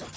Blood.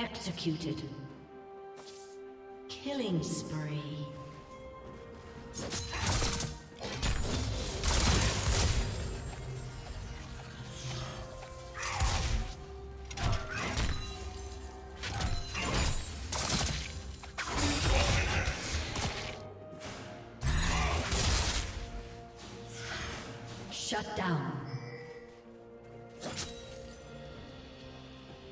Executed. Killing spree. Shut down. Shut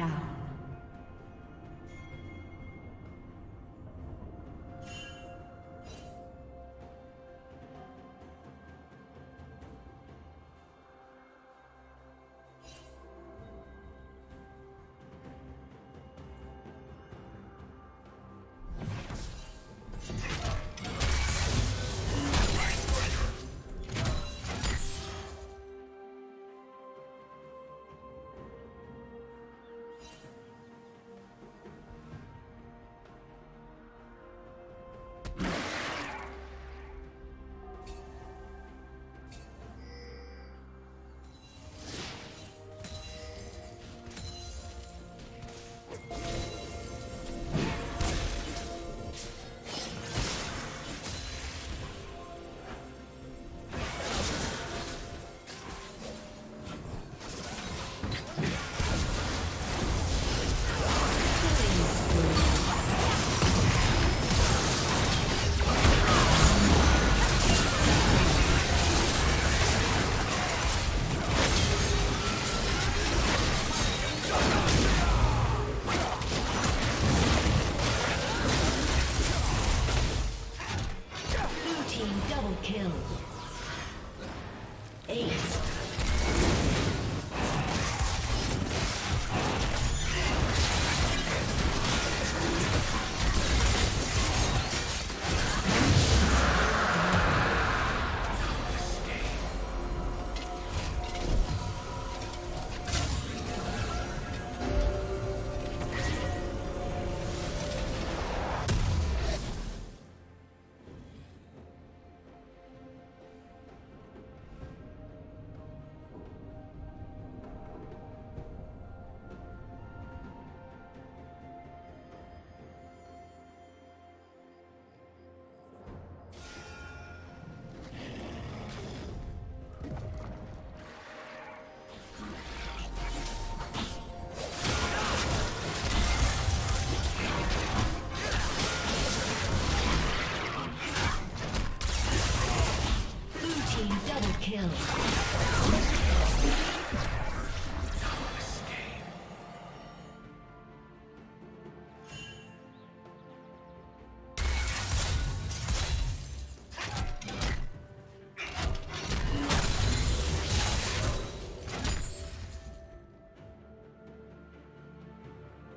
down.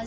A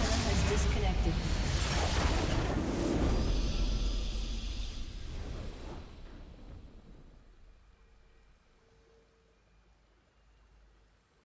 has disconnected.